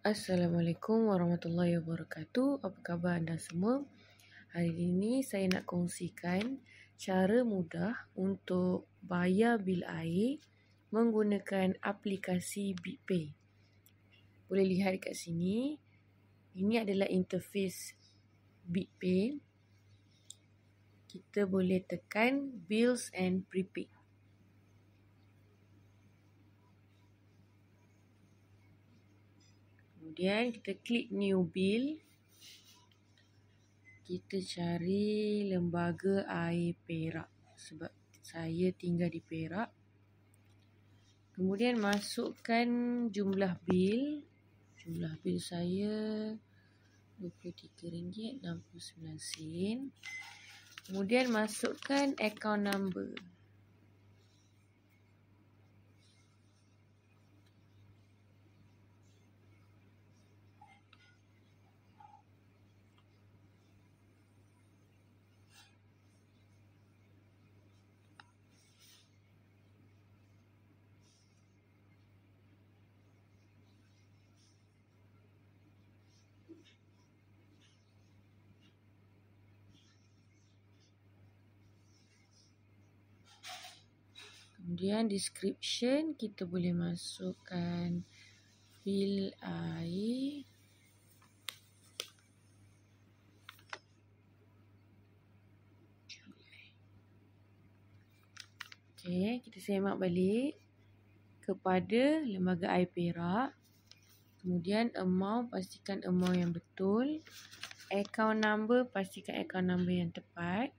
Assalamualaikum warahmatullahi wabarakatuh. Apa khabar anda semua? Hari ini saya nak kongsikan cara mudah untuk bayar bil air menggunakan aplikasi BigPay. Boleh lihat kat sini. Ini adalah interface BigPay. Kita boleh tekan Bills and Prepaid. Kemudian kita klik new bill. Kita cari Lembaga Air Perak sebab saya tinggal di Perak. Kemudian masukkan jumlah bil. Jumlah bil saya RM23.69. Kemudian masukkan account number. Kemudian description, kita boleh masukkan bil air. Okey, kita semak balik kepada Lembaga Air Perak. Kemudian amount, pastikan amount yang betul. Account number, pastikan account number yang tepat.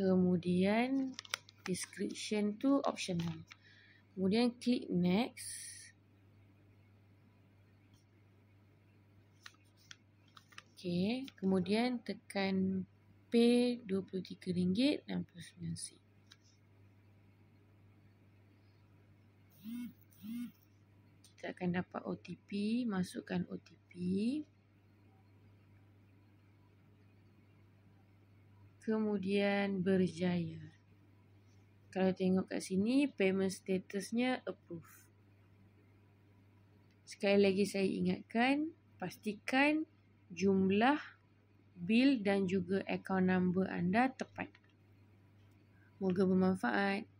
Kemudian description tu optional. Kemudian klik next. Okey, kemudian tekan pay RM23.69. Kita akan dapat OTP, masukkan OTP. Kemudian berjaya. Kalau tengok kat sini, payment statusnya approve. Sekali lagi saya ingatkan, pastikan jumlah bil dan juga account number anda tepat. Moga bermanfaat.